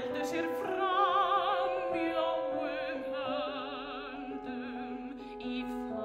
If